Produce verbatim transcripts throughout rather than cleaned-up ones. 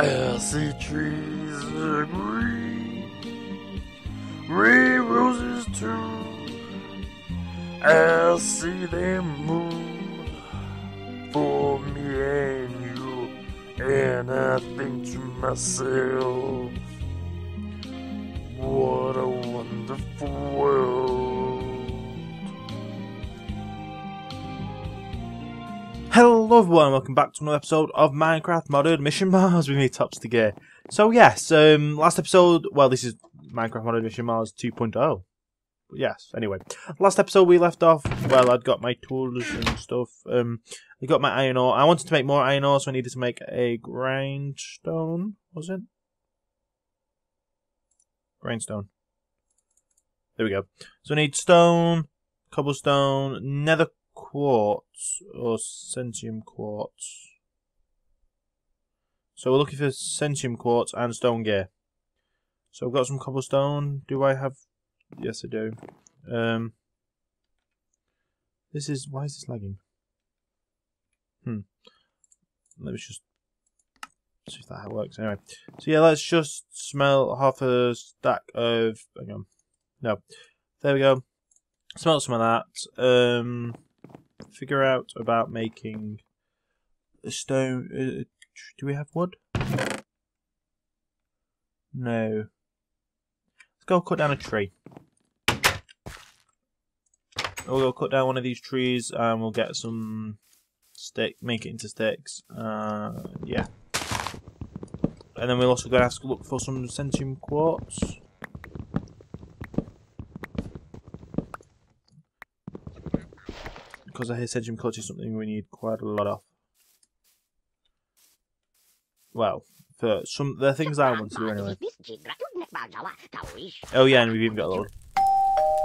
Acid trees are green, red roses too. I see them move for me and you, and I think to myself, what a wonderful world. Hello everyone, welcome back to another episode of Minecraft Modded Mission Mars with me, TopStiGear. So yes, um, last episode, well this is Minecraft Modded Mission Mars two point oh. Yes, anyway, last episode we left off, well, I'd got my tools and stuff, um, I got my iron ore. I wanted to make more iron ore, so I needed to make a grindstone, was it? Grindstone. There we go. So I need stone, cobblestone, nether quartz, or centium quartz. So we're looking for centium quartz and stone gear. So I've got some cobblestone. Do I have... Yes, I do. Um, this is... Why is this lagging? Hmm. Let me just see if that works. Anyway. So, yeah, let's just smell half a stack of... Hang on. No. There we go. Smell some of that. Um, figure out about making a stone... Uh, do we have wood? No. Let's go cut down a tree. We'll go cut down one of these trees and we'll get some stick, make it into sticks. Uh, yeah. And then we're also going to have to look for some centium quartz. Because I hear centium quartz is something we need quite a lot of. Well, for some, there are things I want to do anyway. Oh yeah, and we've even got a little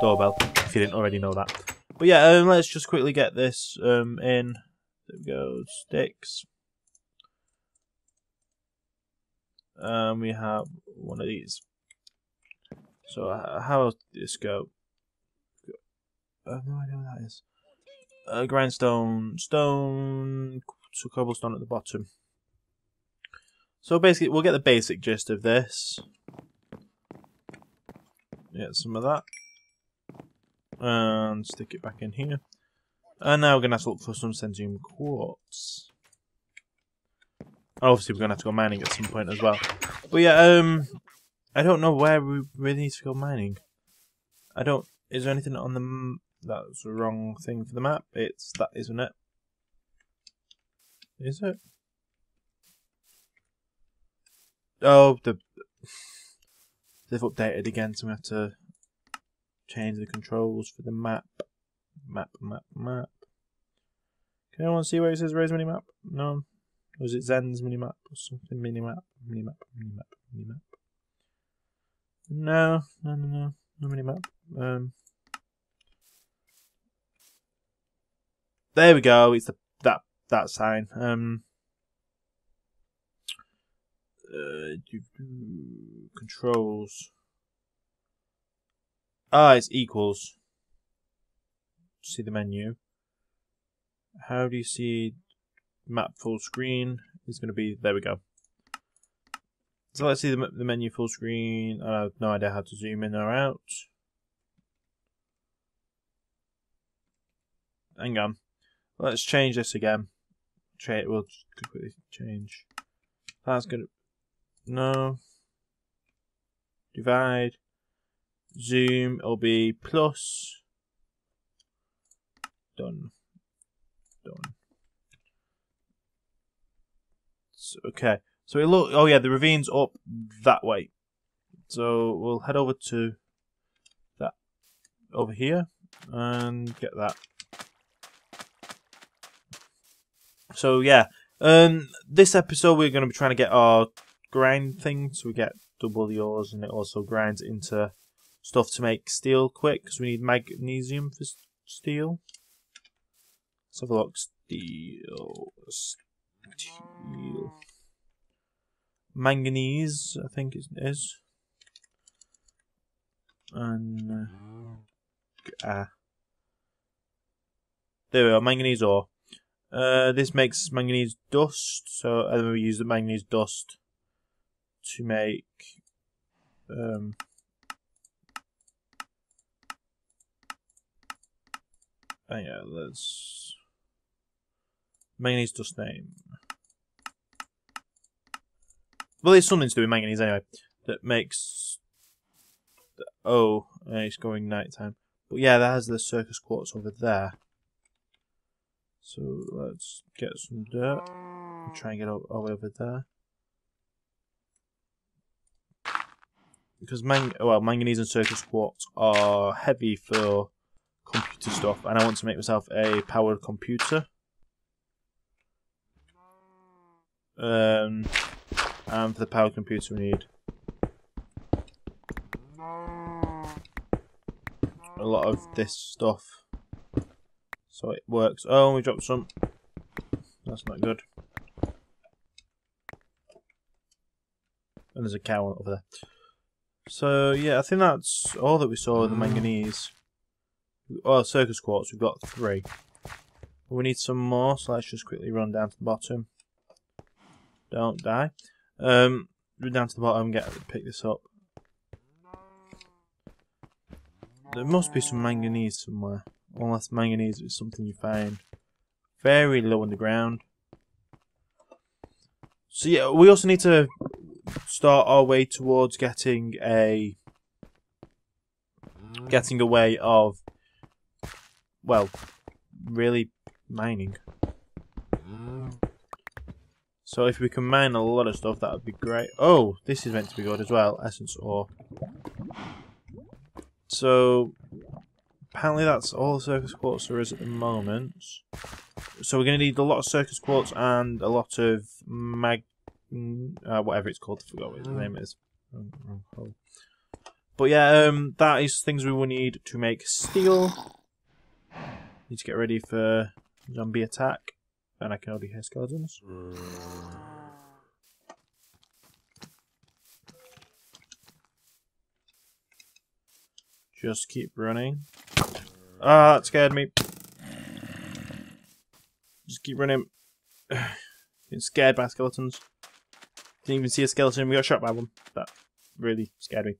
doorbell, if you didn't already know that. But yeah, um, let's just quickly get this um, in. There we go, sticks. Um, we have one of these. So uh, how does this go? I have no idea what that is. Uh, grindstone, stone, so cobblestone at the bottom. So basically, we'll get the basic gist of this. Get some of that. And stick it back in here. And now we're going to have to look for some centium quartz. Obviously, we're going to have to go mining at some point as well. But yeah, um, I don't know where we really need to go mining. I don't... Is there anything on the... M That's the wrong thing for the map. It's that, isn't it? Is it? Oh, the... They've updated again, so we have to change the controls for the map. Map, map, map. Can anyone see where it says Raise Minimap? No. Or is it Zen's Minimap or something? Minimap, minimap, minimap, minimap. No, no, no, no. No minimap. Um, there we go. It's the that that sign. Um. Uh, do, do, controls. Ah, it's equals. See the menu. How do you see map full screen? It's going to be, there we go. So let's see the, the menu full screen. I have no idea how to zoom in or out. Hang on. Let's change this again. Tra- we'll quickly change. That's going to... No. Divide. Zoom. It'll be plus. Done. Done. So, okay. So we look... Oh yeah, the ravine's up that way. So we'll head over to that over here and get that. So yeah. Um, this episode we're going to be trying to get our grind thing, so we get double the ores, and it also grinds into stuff to make steel quick, because we need magnesium for steel. Let's have a look. Steel. Steel. Manganese, I think it is. And... Uh, there we go, manganese ore. Uh, this makes manganese dust, so I think we use the manganese dust to make um, oh yeah, let's manganese dust name. Well, there's something to do with manganese anyway. That makes the, oh, it's going nighttime. But yeah, that has the Certus Quartz over there. So let's get some dirt and try and get all, all over there. Because man, well, manganese and Certus Quartz are heavy for computer stuff, and I want to make myself a powered computer. Um, and for the powered computer, we need a lot of this stuff, so it works. Oh, we dropped some. That's not good. And there's a cow over there. So yeah, I think that's all that we saw of the manganese. Oh, Certus Quartz, we've got three. We need some more, so let's just quickly run down to the bottom. Don't die. Um, run down to the bottom and get pick this up. There must be some manganese somewhere. Unless manganese is something you find very low on the ground. So yeah, we also need to start our way towards getting a... Getting a way of, well, really mining. So if we can mine a lot of stuff, that would be great. Oh, this is meant to be good as well. Essence ore. So apparently that's all the Certus Quartz there is at the moment. So we're going to need a lot of Certus Quartz and a lot of mag... Uh, whatever it's called, I forgot what the name is. But yeah, um, that is things we will need to make steel. Need to get ready for zombie attack. And I can already hear skeletons. Just keep running. Ah, that scared me. Just keep running. Getting scared by skeletons. Didn't even see a skeleton. We got shot by one. That really scared me.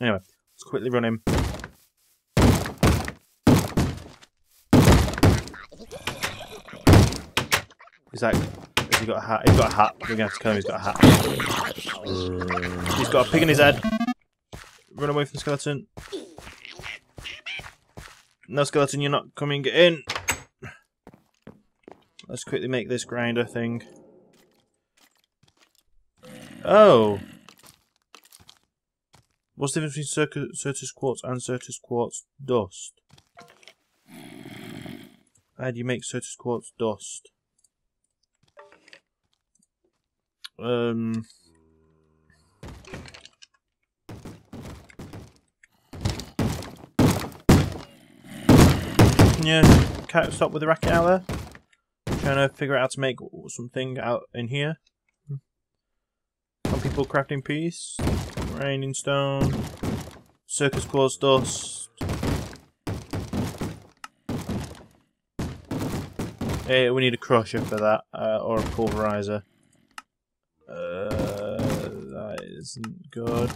Anyway, let's quickly run in. He's like, has he got a hat? He's got a hat. We're going to have to kill him. He's got a hat. He's got a pig in his head. Run away from the skeleton. No, skeleton, you're not coming in. Let's quickly make this grinder thing. Oh. What's the difference between Certus Quartz and Certus Quartz dust? How do you make Certus Quartz dust? Um... Yeah, can't stop with the racket out there. I'm trying to figure out how to make something out in here. Some people crafting piece. Raining stone. Certus Quartz dust. Hey, we need a crusher for that, uh, or a pulverizer. Uh, that isn't good.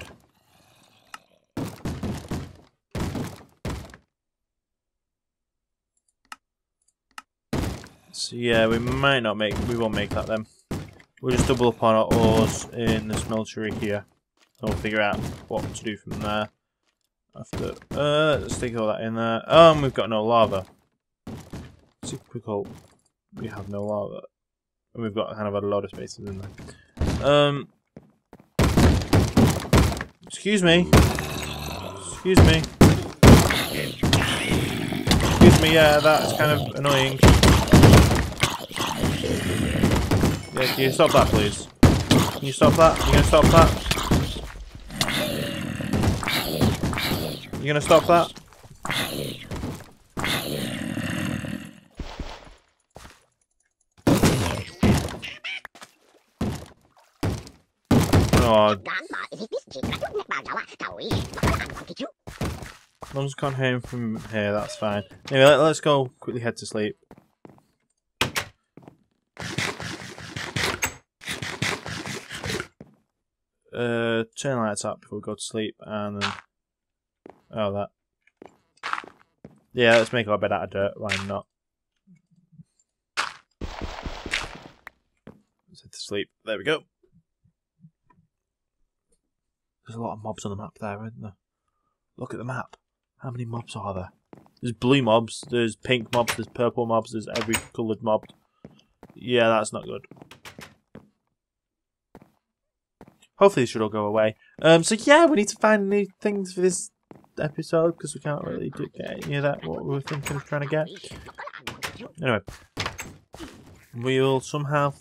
So yeah, we might not make, we won't make that then. We'll just double up on our ores in the smeltery here. And we'll figure out what to do from there. After, uh, let's stick all that in there. Oh, and we've got no lava. Super difficult. We have no lava. And we've got kind of a lot of spaces in there. Um, excuse me. Excuse me. Excuse me, yeah, that's kind of annoying. Yeah, can you stop that, please? Can you stop that? You're gonna stop that? You're gonna stop that? Oh. Mum's gone home from here, that's fine. Anyway, let, let's go quickly head to sleep. uh, turn lights out before we go to sleep, and then... Oh, that. Yeah, let's make our bed out of dirt. Why not? Let's head to sleep. There we go. There's a lot of mobs on the map there, isn't there? Look at the map. How many mobs are there? There's blue mobs, there's pink mobs, there's purple mobs, there's every coloured mob. Yeah, that's not good. Hopefully this should all go away. Um, so yeah, we need to find new things for this episode, because we can't really do, get any of that, what we were thinking of trying to get. Anyway. We'll somehow...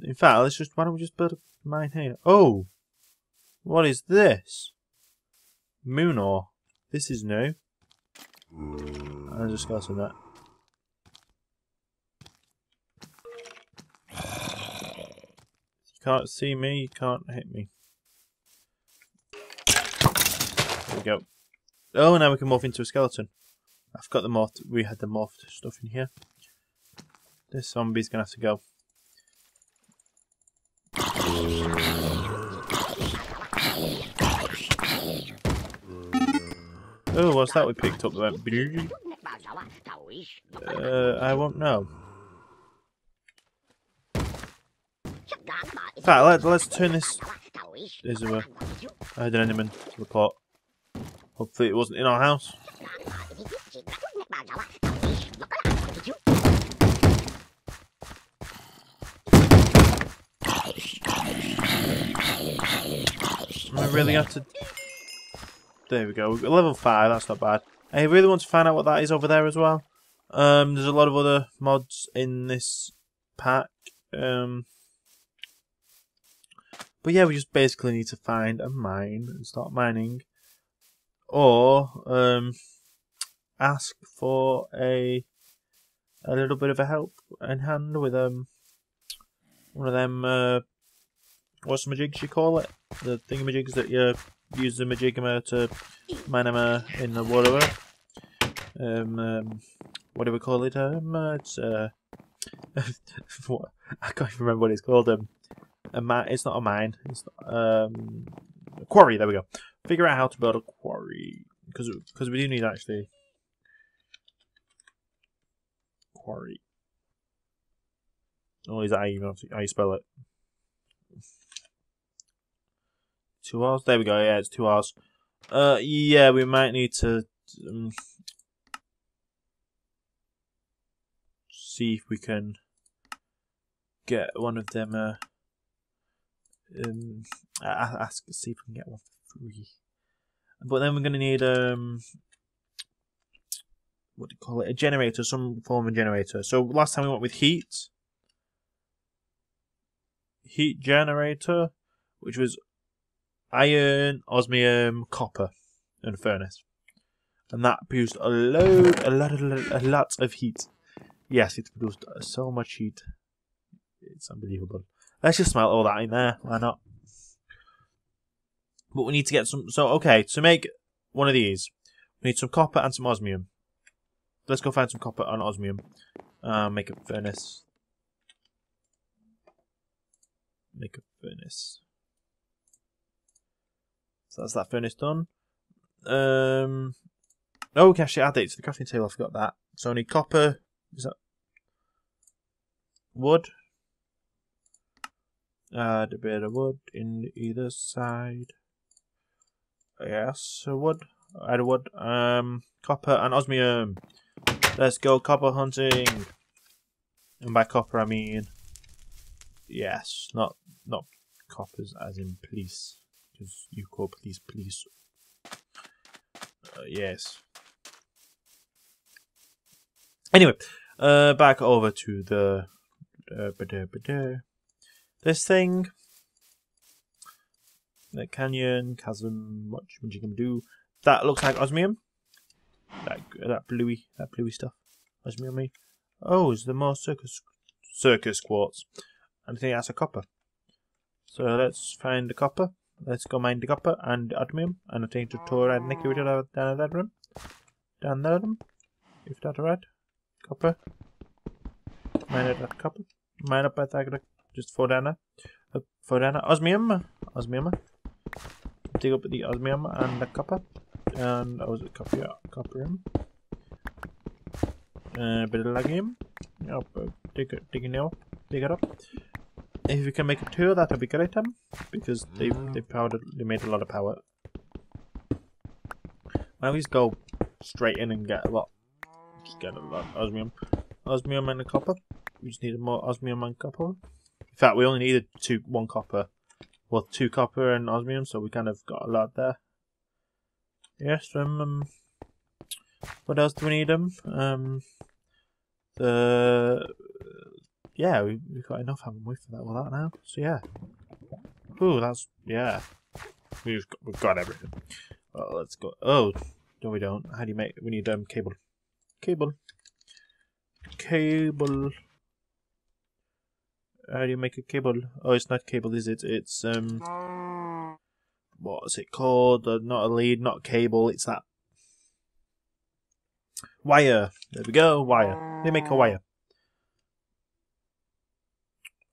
In fact, let's just... Why don't we just build a mine here? Oh! What is this? Moon ore. This is new. I'll just go to that. You can't see me, you can't hit me. There we go. Oh, now we can morph into a skeleton. I've got the morphed. We had the morphed stuff in here. This zombie's gonna have to go. Oh, what's that we picked up? Uh, I won't know. In fact, let, let's turn this... There's a... I had an enderman to report. Hopefully it wasn't in our house. Am I really have to... There we go. We've got level five, that's not bad. I really want to find out what that is over there as well. Um, there's a lot of other mods in this pack. Um, but yeah, we just basically need to find a mine and start mining. Or um, ask for a a little bit of a help in hand with um one of them, uh, what's the majigs you call it? The thingamajigs that you... Use the majigama to mine them in the water. Um, um, what do we call it? Um, uh, it's uh, what? I can't even remember what it's called. Um, a mine. It's not a mine. It's not, um, a quarry. There we go. Figure out how to build a quarry, because because we do need actually quarry. Oh, is that how you, how you spell it? Two hours. There we go. Yeah, it's two hours. Uh, yeah, we might need to um, see if we can get one of them. Uh, um, ask see if we can get one for free. But then we're gonna need um, what do you call it? A generator, some form of generator. So last time we went with heat, heat generator, which was iron, osmium, copper, and furnace, and that produced a load, a lot, a lot of heat. Yes, it produced so much heat. It's unbelievable. Let's just smelt all that in there. Why not? But we need to get some. So okay, to make one of these, we need some copper and some osmium. Let's go find some copper and osmium. Uh, make a furnace. Make a furnace. So that's that furnace done. Um, oh, we can actually add it to the crafting table. I forgot that. So I need copper. Is that wood? Add a bit of wood in either side. Yes, a wood. Add a wood. Um, copper and osmium. Let's go copper hunting. And by copper I mean yes, not not coppers as in police. Because you call please, please. Uh, yes. Anyway, uh, back over to the uh, this thing. The canyon, chasm, what you can do. That looks like osmium. That that bluey, that bluey stuff. Osmium. Oh, is there more circus circus quartz? I think that's a copper. So let's find the copper. Let's go mine the copper and osmium, and I think to tour and Nicky down at that room. Down that room. If that's right. Copper. Mine at that copper. Mine up at that just for Dana. Uh, for Dana. Osmium. Osmium. dig up the osmium and the copper, and oh, was it copper? Copper. A uh, bit of lagium. Yep, dig it, dig it up, dig it up. If we can make a two, that'll be great, um, because they they powdered, they made a lot of power. I always go straight in and get a lot. Just get a lot of osmium, osmium and the copper. We just needed more osmium and copper. In fact, we only needed two, one copper. Well, two copper and osmium, so we kind of got a lot there. Yes, um, um what else do we need? Um, um the yeah, we, we've got enough, haven't we, for that, all that now? So yeah. Ooh, that's yeah. We've got, we've got everything. Well, let's go. Oh, no, we don't. How do you make? We need um cable, cable, cable. How do you make a cable? Oh, it's not cable, is it? It's, um... what's it called? Uh, not a lead, not cable, it's that... wire. There we go, wire. They make a wire.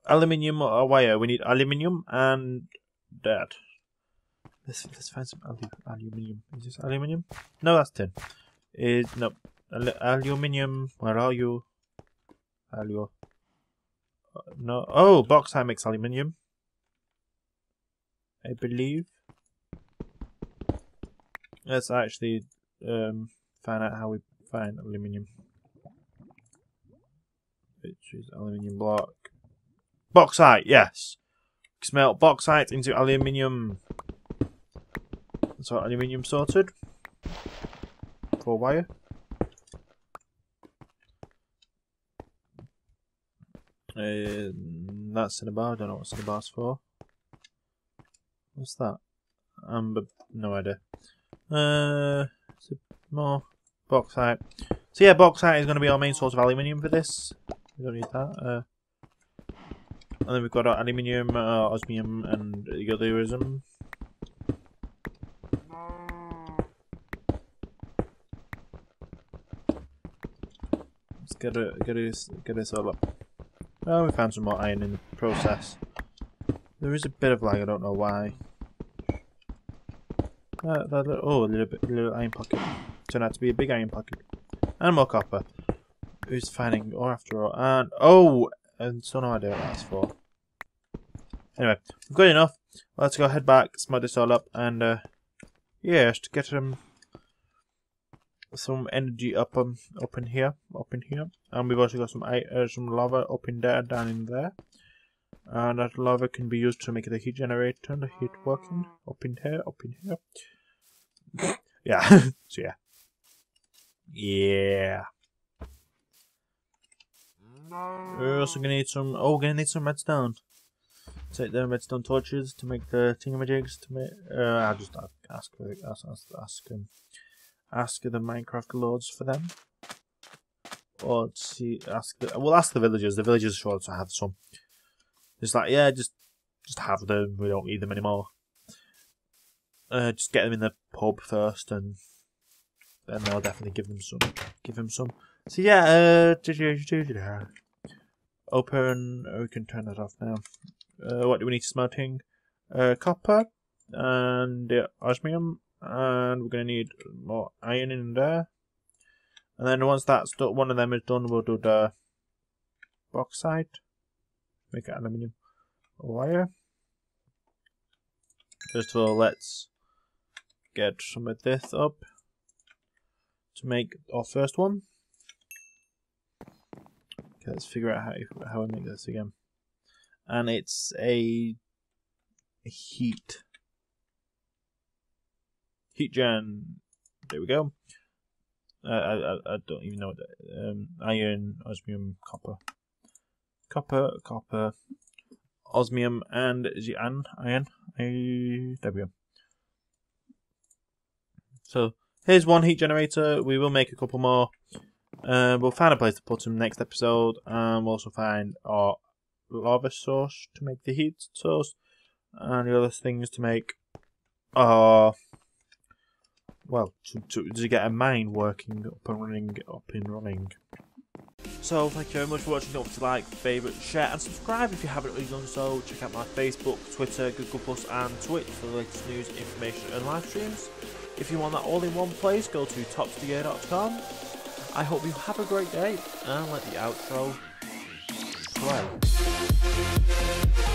Aluminium or wire. We need aluminium and that. Let's, let's find some alu aluminium. Is this aluminium? No, that's tin. Is no. Al aluminium. Where are you? Alu... No. Oh, bauxite makes aluminium, I believe. Let's actually um, find out how we find aluminium. Which is aluminium block. Bauxite, yes. Smelt bauxite into aluminium. That's our aluminium sorted. For wire. Uh, that's cinnabar. I don't know what cinnabar's for. What's that? Um, but no idea. Uh, so more bauxite. So yeah, bauxite is going to be our main source of aluminium for this. We don't need that. Uh, and then we've got our aluminium, uh, osmium, and the otherism. Let's get it, get this, get this all up. Oh, we found some more iron in the process. There is a bit of lag, I don't know why. That, that, that, oh, a little bit, little iron pocket. Turned out to be a big iron pocket. And more copper. Who's finding ore after all? And, oh! And still no idea what that's for. Anyway, we've got enough. Let's go head back, smud this all up, and, uh, yeah, just get um, some energy up um, up in here, up in here, and we've also got some uh, some lava up in there, down in there, and that lava can be used to make the heat generator, the heat working, up in here, up in here, yeah, so yeah, yeah. We're also gonna need some. Oh, we're gonna need some redstone. Take the redstone torches to make the thingamajigs to make. Uh, I'll just ask ask ask ask him. Ask the Minecraft lords for them, or see, ask the, we'll ask the villagers. The villagers should also have some. It's like, yeah, just just have them. We don't need them anymore. Uh, just get them in the pub first, and then they'll definitely give them some. Give them some. So yeah, uh, open. We can turn that off now. Uh, what do we need smelting? Uh, copper and uh, osmium. And we're going to need more iron in there. And then once that's done, one of them is done, we'll do the bauxite. Make it aluminium wire. First of all, let's get some of this up to make our first one. Okay, let's figure out how, how I make this again. And it's a, a heat. Heat gen. There we go. Uh, I, I I don't even know what that. Um, iron, osmium, copper, copper, copper, osmium, and is it an iron? I, there we go. So here's one heat generator. We will make a couple more. Uh, we'll find a place to put them next episode, and we'll also find our lava source to make the heat source, and the other things to make our. Well, to, to, to get a mine working up and running, up and running. So thank you very much for watching. Don't forget to like, favourite, share and subscribe if you haven't already done so. Check out my Facebook, Twitter, Google Plus and Twitch for the latest news, information and live streams. If you want that all in one place, go to top stigear dot com. I hope you have a great day and let the outro play.